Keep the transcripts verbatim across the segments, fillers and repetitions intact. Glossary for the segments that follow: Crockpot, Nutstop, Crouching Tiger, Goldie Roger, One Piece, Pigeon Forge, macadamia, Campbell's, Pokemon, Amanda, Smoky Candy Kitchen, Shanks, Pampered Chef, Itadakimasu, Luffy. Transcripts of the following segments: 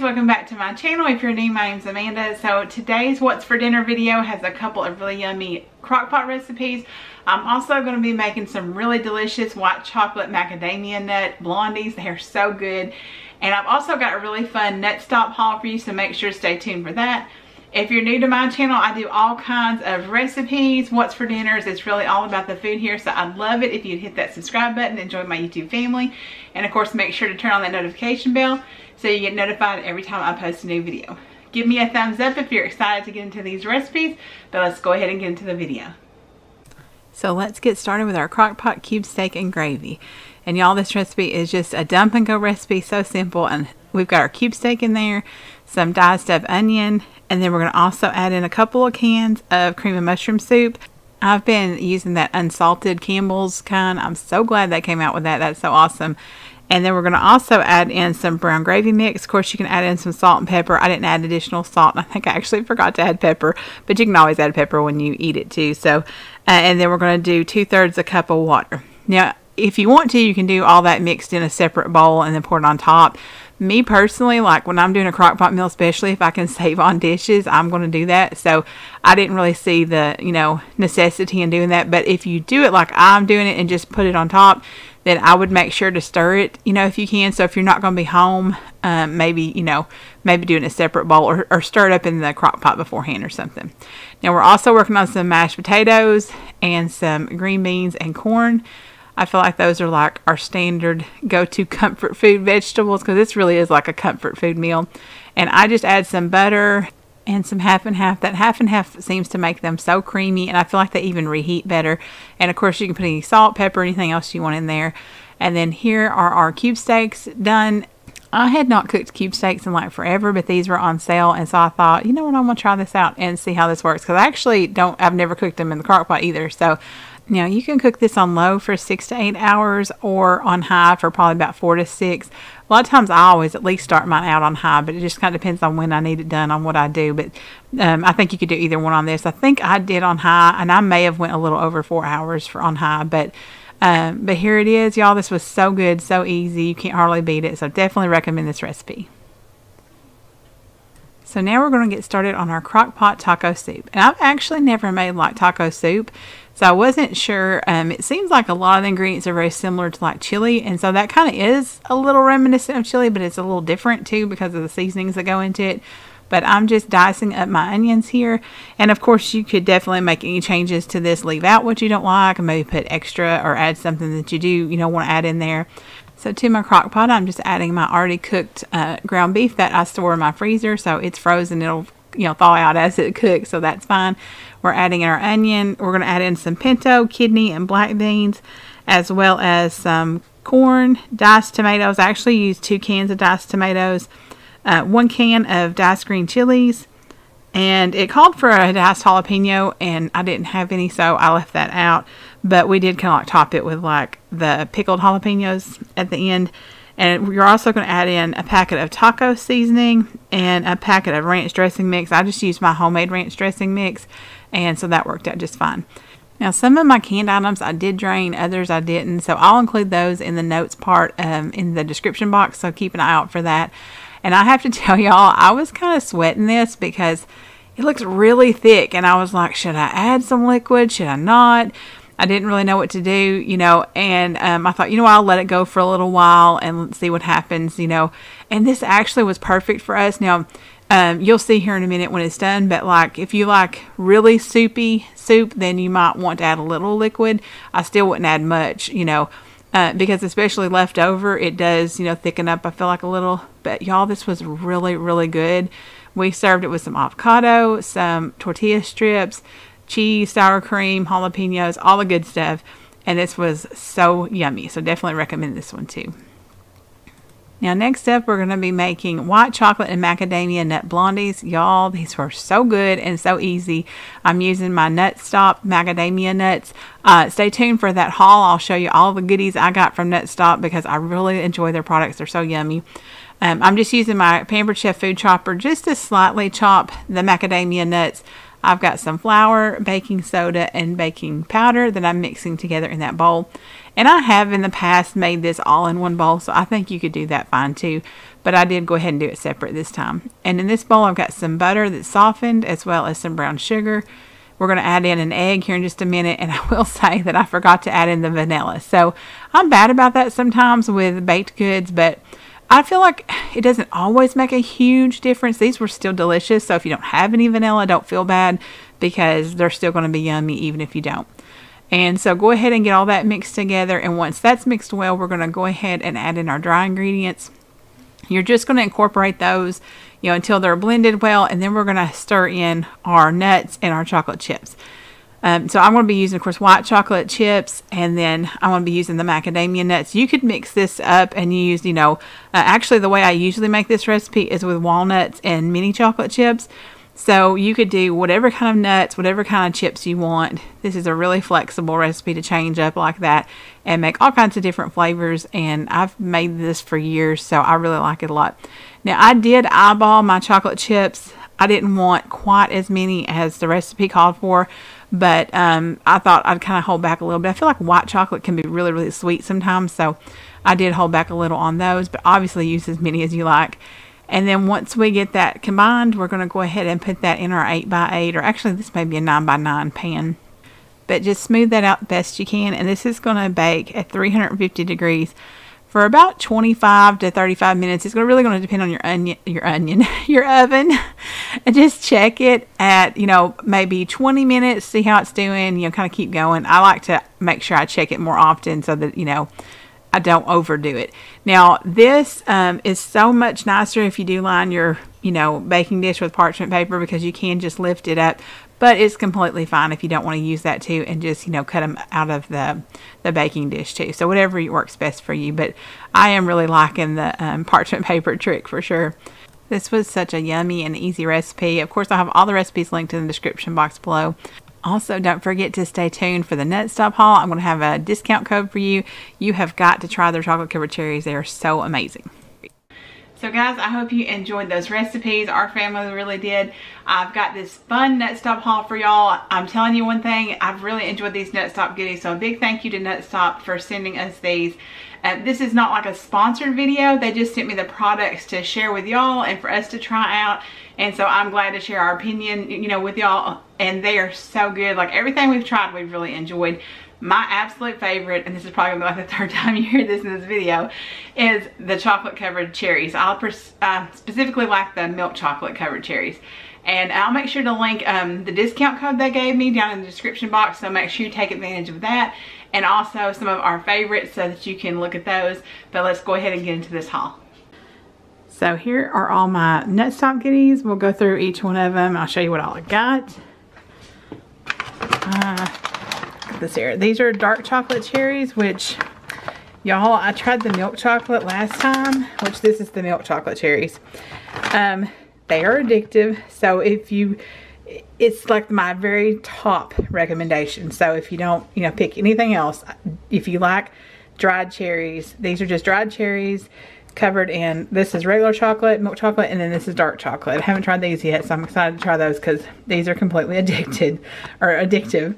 friends, welcome back to my channel. If you're new, my name's Amanda. So today's What's for Dinner video has a couple of really yummy crock pot recipes. I'm also going to be making some really delicious white chocolate macadamia nut blondies. They are so good. And I've also got a really fun Nutstop haul for you, so make sure to stay tuned for that. If you're new to my channel, I do all kinds of recipes, what's for dinners. It's really all about the food here, so I'd love it if you'd hit that subscribe button and join my YouTube family. And of course, make sure to turn on that notification bell so you get notified every time I post a new video. Give me a thumbs up if you're excited to get into these recipes, but let's go ahead and get into the video. So let's get started with our crock pot cube steak and gravy. And y'all, this recipe is just a dump and go recipe, so simple. And we've got our cube steak in there, some diced up onion, and then we're going to also add in a couple of cans of cream and mushroom soup. I've been using that unsalted Campbell's kind. I'm so glad they came out with that. That's so awesome. And then we're going to also add in some brown gravy mix. Of course, you can add in some salt and pepper. I didn't add additional salt. I think I actually forgot to add pepper, but you can always add pepper when you eat it too. So, uh, and then we're going to do two thirds a cup of water. Now, if you want to, you can do all that mixed in a separate bowl and then pour it on top. Me personally, like when I'm doing a crock pot meal, especially if I can save on dishes, I'm going to do that. So I didn't really see the, you know, necessity in doing that. But if you do it like I'm doing it and just put it on top, then I would make sure to stir it, you know, if you can. So if you're not going to be home, um, maybe, you know, maybe do it in a separate bowl or, or stir it up in the crock pot beforehand or something. Now we're also working on some mashed potatoes and some green beans and corn. I feel like those are like our standard go-to comfort food vegetables, because this really is like a comfort food meal. And I just add some butter and some half and half. That half and half seems to make them so creamy, and I feel like they even reheat better. And of course you can put any salt, pepper, anything else you want in there. And then here are our cube steaks done. I had not cooked cube steaks in like forever, but these were on sale, and so I thought, you know what, I'm gonna try this out and see how this works, because I actually don't I've never cooked them in the crock pot either. So now you can cook this on low for six to eight hours or on high for probably about four to six. A lot of times I always at least start mine out on high, but it just kind of depends on when I need it done on what I do. But um, I think you could do either one on this. I think I did on high, and I may have went a little over four hours for on high, but um, but here it is, y'all. This was so good, so easy. You can't hardly beat it. So definitely recommend this recipe. So now we're going to get started on our crock pot taco soup. And I've actually never made like taco soup, so I wasn't sure. Um, it seems like a lot of the ingredients are very similar to like chili, and so that kind of is a little reminiscent of chili, but it's a little different too because of the seasonings that go into it. But I'm just dicing up my onions here, and of course you could definitely make any changes to this. Leave out what you don't like, and maybe put extra or add something that you do, you know, want to add in there. So to my crock pot, I'm just adding my already cooked uh, ground beef that I store in my freezer, so it's frozen. It'll, you know, thaw out as it cooks, so that's fine. We're adding in our onion. We're going to add in some pinto, kidney, and black beans, as well as some corn, diced tomatoes. I actually used two cans of diced tomatoes, uh, one can of diced green chilies, and it called for a diced jalapeno, and I didn't have any, so I left that out. But we did kind of like top it with like the pickled jalapenos at the end. And we're also going to add in a packet of taco seasoning and a packet of ranch dressing mix. I just used my homemade ranch dressing mix, and so that worked out just fine. Now, some of my canned items I did drain, others I didn't, so I'll include those in the notes part um, in the description box, so keep an eye out for that. And I have to tell y'all, I was kind of sweating this because it looks really thick, and I was like, should I add some liquid? Should I not? I didn't really know what to do, you know, and um, I thought, you know, I'll let it go for a little while and see what happens, you know. And this actually was perfect for us. Now, um, you'll see here in a minute when it's done, but like if you like really soupy soup, then you might want to add a little liquid. I still wouldn't add much, you know, uh, because especially left over, it does, you know, thicken up, I feel like, a little. But y'all, this was really, really good. We served it with some avocado, some tortilla strips, cheese, sour cream, jalapenos, all the good stuff. And this was so yummy, so definitely recommend this one too. Now next up, we're going to be making white chocolate and macadamia nut blondies. Y'all, these were so good and so easy. I'm using my Nutstop macadamia nuts. Uh, stay tuned for that haul. I'll show you all the goodies I got from Nutstop because I really enjoy their products. They're so yummy. Um, I'm just using my Pampered Chef food chopper just to slightly chop the macadamia nuts. I've got some flour, baking soda, and baking powder that I'm mixing together in that bowl. And I have in the past made this all in one bowl, so I think you could do that fine too. but I did go ahead and do it separate this time. And in this bowl, I've got some butter that's softened as well as some brown sugar. We're going to add in an egg here in just a minute, and I will say that I forgot to add in the vanilla. So I'm bad about that sometimes with baked goods, but I feel like it doesn't always make a huge difference. These were still delicious, so if you don't have any vanilla, don't feel bad because they're still going to be yummy even if you don't. And so go ahead and get all that mixed together, and once that's mixed well, we're going to go ahead and add in our dry ingredients. You're just going to incorporate those, you know, until they're blended well, and then we're going to stir in our nuts and our chocolate chips. Um, so I'm going to be using, of course, white chocolate chips, and then I'm going to be using the macadamia nuts. You could mix this up and use, you know, uh, actually the way I usually make this recipe is with walnuts and mini chocolate chips. So you could do whatever kind of nuts, whatever kind of chips you want. This is a really flexible recipe to change up like that and make all kinds of different flavors. And I've made this for years, so I really like it a lot. Now, I did eyeball my chocolate chips. I didn't want quite as many as the recipe called for, but um, I thought I'd kind of hold back a little bit. I feel like white chocolate can be really, really sweet sometimes, so I did hold back a little on those, but obviously use as many as you like. And then once we get that combined, we're going to go ahead and put that in our eight by eight, or actually this may be a nine by nine pan. But just smooth that out the best you can, and this is going to bake at three hundred fifty degrees for about twenty-five to thirty-five minutes. It's really going to depend on your onion, your onion, your oven. And just check it at, you know, maybe twenty minutes, see how it's doing, you know, kind of keep going. I like to make sure I check it more often so that, you know, I don't overdo it. Now this um, is so much nicer if you do line your, you know, baking dish with parchment paper, because you can just lift it up, but it's completely fine if you don't want to use that too, and just, you know, cut them out of the, the baking dish too. So whatever works best for you, but I am really liking the um, parchment paper trick for sure. This was such a yummy and easy recipe. Of course, I have all the recipes linked in the description box below. Also, don't forget to stay tuned for the Nutstop haul. I'm going to have a discount code for you. You have got to try their chocolate covered cherries. They are so amazing. So guys, I hope you enjoyed those recipes. Our family really did. I've got this fun Nutstop haul for y'all. I'm telling you one thing, I've really enjoyed these Nutstop goodies. So a big thank you to Nutstop for sending us these. Uh, this is not like a sponsored video. They just sent me the products to share with y'all and for us to try out. And so I'm glad to share our opinion, you know, with y'all. And they are so good. Like everything we've tried, we've really enjoyed. My absolute favorite, and this is probably gonna be like the third time you hear this in this video, is the chocolate covered cherries. I'll uh, specifically like the milk chocolate covered cherries. And I'll make sure to link um, the discount code they gave me down in the description box, so make sure you take advantage of that. And also some of our favorites so that you can look at those. But let's go ahead and get into this haul. So here are all my Nutstop goodies. We'll go through each one of them. I'll show you what all I got. Uh, this here. These are dark chocolate cherries, which y'all, I tried the milk chocolate last time, which this is the milk chocolate cherries. Um, they are addictive. So if you, it's like my very top recommendation. So if you don't, you know, pick anything else, if you like dried cherries, these are just dried cherries covered in, this is regular chocolate, milk chocolate, and then this is dark chocolate. I haven't tried these yet, so I'm excited to try those because these are completely addicted or addictive.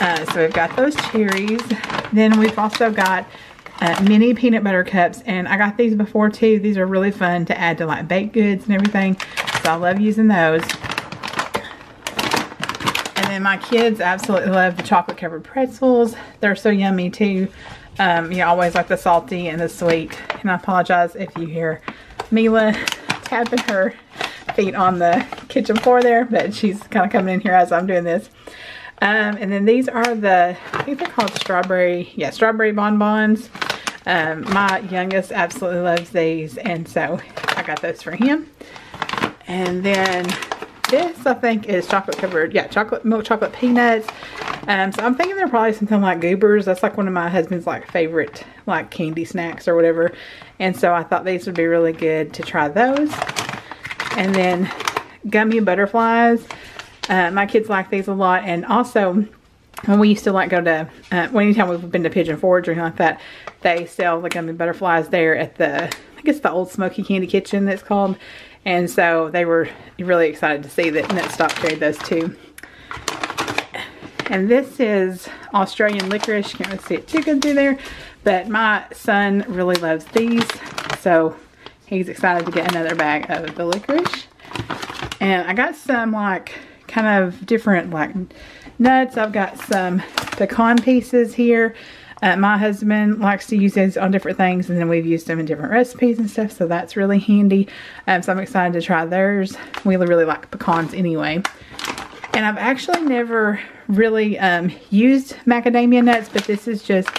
Uh, so we've got those cherries. Then we've also got uh, mini peanut butter cups, and I got these before too. These are really fun to add to like baked goods and everything, so I love using those. And then my kids absolutely love the chocolate covered pretzels. They're so yummy too. Um, you always like the salty and the sweet. And I apologize if you hear Mila tapping her feet on the kitchen floor there, but she's kind of coming in here as I'm doing this. Um, and then these are the, I think they're called strawberry, yeah, strawberry bonbons. Um, my youngest absolutely loves these, and so I got those for him. And then this, I think, is chocolate covered, yeah, chocolate milk chocolate peanuts. Um, so I'm thinking they're probably something like Goobers. That's like one of my husband's like favorite like candy snacks or whatever. And so I thought these would be really good to try those. And then gummy butterflies. Uh, my kids like these a lot. And also when we used to like go to, uh, well, anytime we've been to Pigeon Forge or anything like that, they sell the gummy butterflies there at the, I guess the old Smoky Candy Kitchen that's called. And so they were really excited to see that Nutstop carried those too. And this is Australian licorice. Can't really see it too good through there, but my son really loves these. So He's excited to get another bag of the licorice. And I got some like kind of different like nuts. I've got some pecan pieces here. Uh, my husband likes to use these on different things, and then we've used them in different recipes and stuff, so that's really handy. Um, so I'm excited to try theirs. We really like pecans anyway. And I've actually never really um, used macadamia nuts, but this is just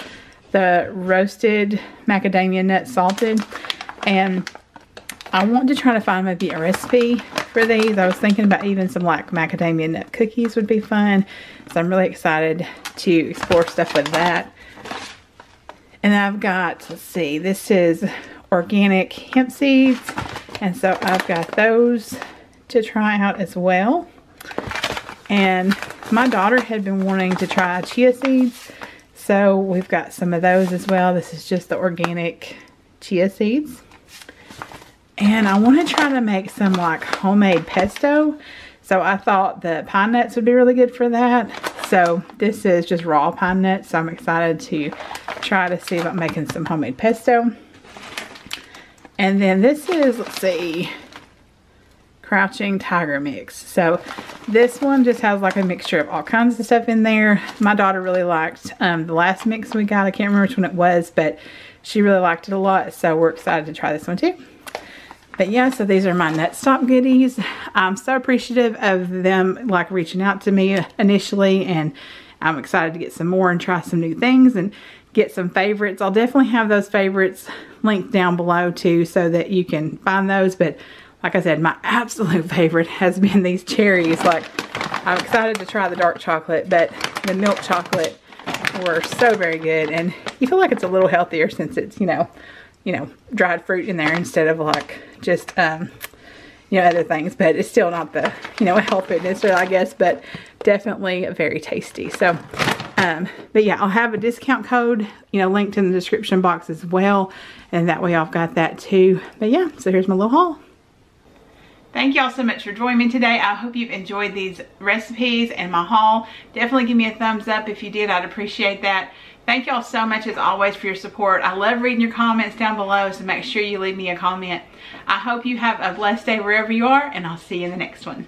the roasted macadamia nuts salted. And I want to try to find maybe a recipe for these. I was thinking about even some like macadamia nut cookies would be fun. So I'm really excited to explore stuff with that. And I've got, let's see, this is organic hemp seeds. And so I've got those to try out as well. And my daughter had been wanting to try chia seeds. So we've got some of those as well. This is just the organic chia seeds. And I want to try to make some like homemade pesto. So I thought the pine nuts would be really good for that. So this is just raw pine nuts. So I'm excited to try to see about making some homemade pesto. And then this is, let's see, Crouching Tiger mix. So this one just has like a mixture of all kinds of stuff in there. My daughter really liked um, the last mix we got. I can't remember which one it was, but she really liked it a lot. So we're excited to try this one too. But yeah, so these are my Nutstop goodies. I'm so appreciative of them like reaching out to me initially, and I'm excited to get some more and try some new things and get some favorites. I'll definitely have those favorites linked down below too, so that you can find those. But like I said, my absolute favorite has been these cherries. Like, I'm excited to try the dark chocolate, but the milk chocolate were so very good. And you feel like it's a little healthier since it's, you know, you know, dried fruit in there instead of like just, um, you know, other things, but it's still not the, you know, health fitness, I guess, but definitely very tasty. So, um, but yeah, I'll have a discount code, you know, linked in the description box as well. And that way I've got that too. But yeah, so here's my little haul. Thank y'all so much for joining me today. I hope you've enjoyed these recipes and my haul. Definitely give me a thumbs up if you did. I'd appreciate that. Thank y'all so much as always for your support. I love reading your comments down below, so make sure you leave me a comment. I hope you have a blessed day wherever you are, and I'll see you in the next one.